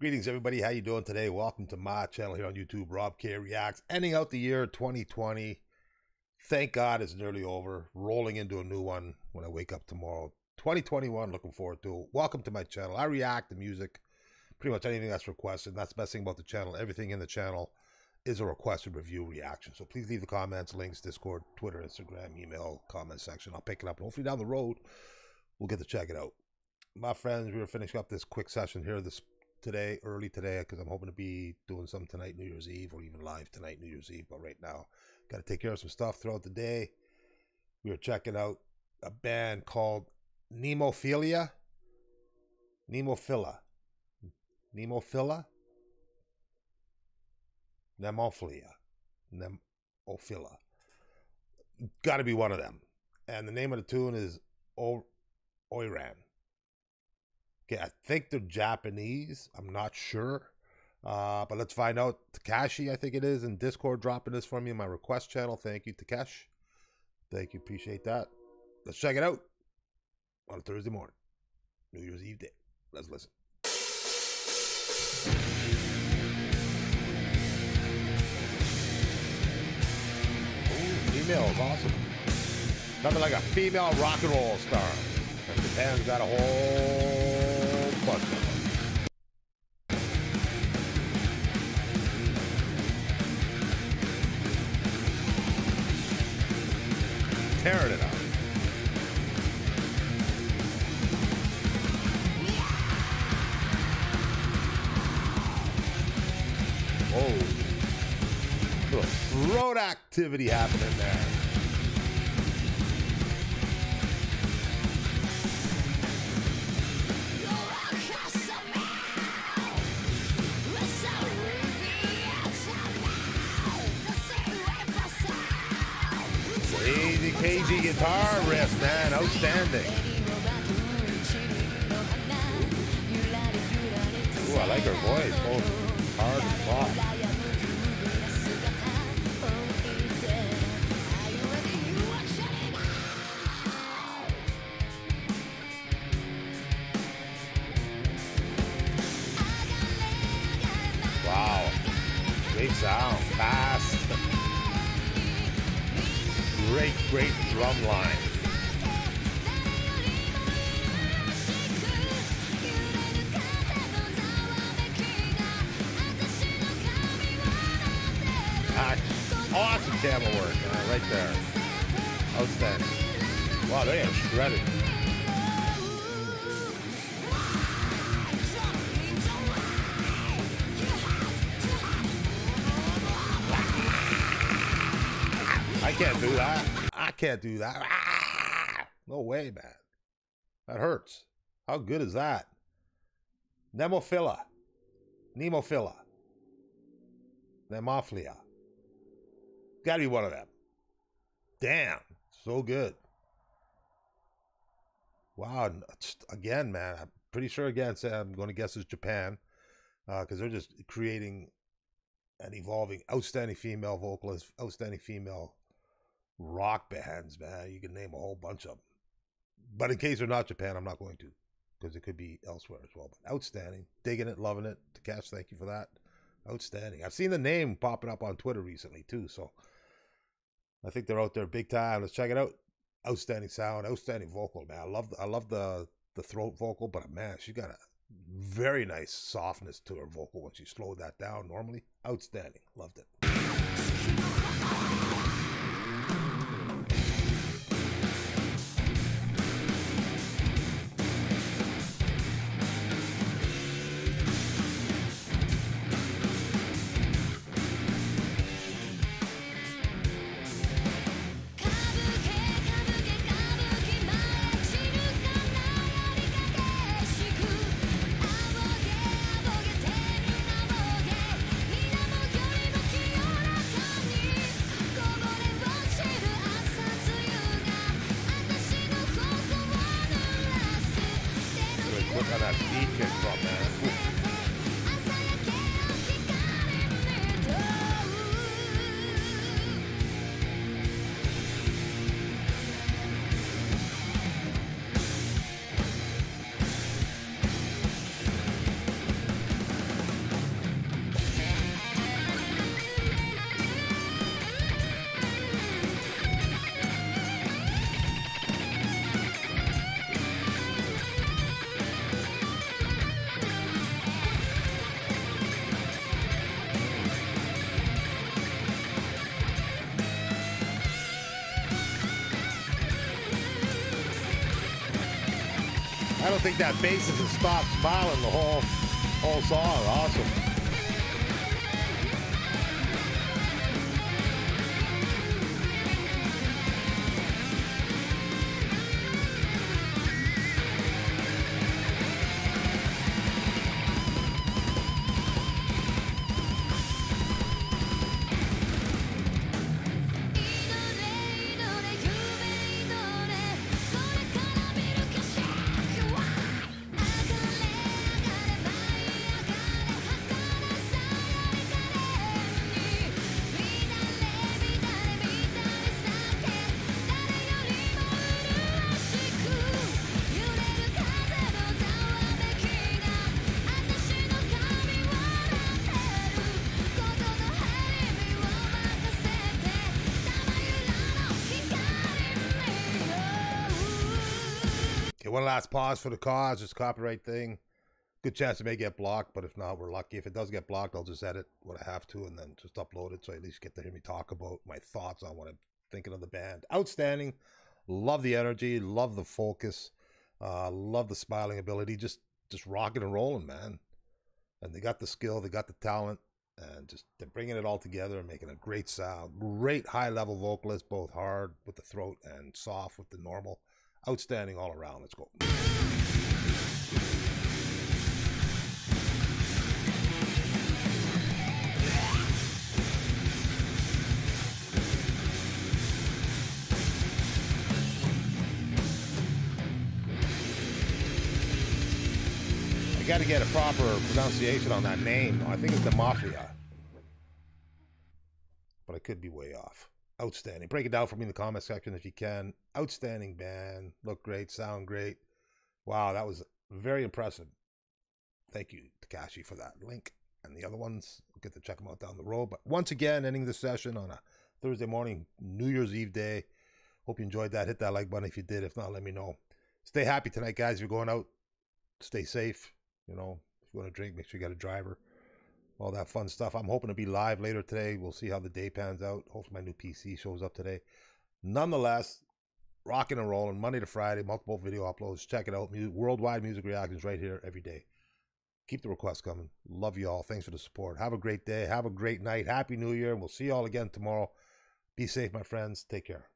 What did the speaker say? Greetings everybody, how you doing today? Welcome to my channel here on YouTube, Robk Reacts. Ending out the year 2020. Thank God it's nearly over. Rolling into a new one when I wake up tomorrow. 2021, looking forward to it. Welcome to my channel. I react to music, pretty much anything that's requested. That's the best thing about the channel. Everything in the channel is a requested review reaction. So please leave the comments, links, Discord, Twitter, Instagram, email, comment section. I'll pick it up and hopefully down the road, we'll get to check it out. My friends, we were finishing up this quick session here early today, because I'm hoping to be doing some tonight, New Year's Eve, or even live tonight, New Year's Eve. But right now, got to take care of some stuff throughout the day. We were checking out a band called Nemophila. Got to be one of them. And the name of the tune is Oiran. Okay, I think they're Japanese. I'm not sure. But let's find out. Takashi, I think it is, in Discord dropping this for me in my request channel. Thank you, Takashi. Thank you. Appreciate that. Let's check it out on a Thursday morning. New Year's Eve day. Let's listen. Ooh, females. Awesome. Nothing like a female rock and roll star. And the band's got a whole... tearing it up. Oh, little throat activity happening there. Easy KG guitar riff, man, outstanding. Ooh, I like her voice, both hard and soft. Wow, great sound, fast. Great drum line. Awesome camera work right there. Outstanding. Wow, they are shredded. I can't do that. I can't do that. Ah, no way, man. That hurts. How good is that? Nemophila. Gotta be one of them. Damn. So good. Wow. Again, man. I'm pretty sure, again, I'm going to guess it's Japan. Because they're just creating and evolving outstanding female vocalists, outstanding female rock bands, man. You can name a whole bunch of them, but in case they're not Japan, I'm not going to, because it could be elsewhere as well. But outstanding, digging it, loving it. Takashi, thank you for that. Outstanding. I've seen the name popping up on Twitter recently too, so I think they're out there big time. Let's check it out. Outstanding sound, outstanding vocal, man. I love the throat vocal, but man, she got a very nice softness to her vocal when she slowed that down normally. Outstanding, loved it. don't think that bass is a stop smiling the whole song. Awesome. One last pause for the cause. It's a copyright thing. Good chance it may get blocked, but if not, we're lucky. If it does get blocked, I'll just edit what I have to and then just upload it, so I at least get to hear me talk about my thoughts on what I'm thinking of the band. Outstanding. Love the energy. Love the focus. Love the smiling ability. Just rocking and rolling, man. And they got the skill. They got the talent. And just they're bringing it all together and making a great sound. Great high-level vocalist, both hard with the throat and soft with the normal. Outstanding all around. Let's go. I got to get a proper pronunciation on that name. I think it's Nemophila, but I could be way off. Outstanding. Break it down for me in the comment section if you can. Outstanding band. Look great. Sound great. Wow, that was very impressive. Thank you, Takashi, for that link. And the other ones, we'll get to check them out down the road. But once again, ending the session on a Thursday morning, New Year's Eve day. Hope you enjoyed that. Hit that like button if you did. If not, let me know. Stay happy tonight, guys. If you're going out, stay safe. You know, if you want to drink, make sure you got a driver. All that fun stuff. I'm hoping to be live later today. We'll see how the day pans out. Hopefully my new PC shows up today. Nonetheless, rocking and rolling Monday to Friday, multiple video uploads. Check it out. Worldwide music reactions right here every day. Keep the requests coming. Love you all. Thanks for the support. Have a great day. Have a great night. Happy New Year. We'll see you all again tomorrow. Be safe, my friends. Take care.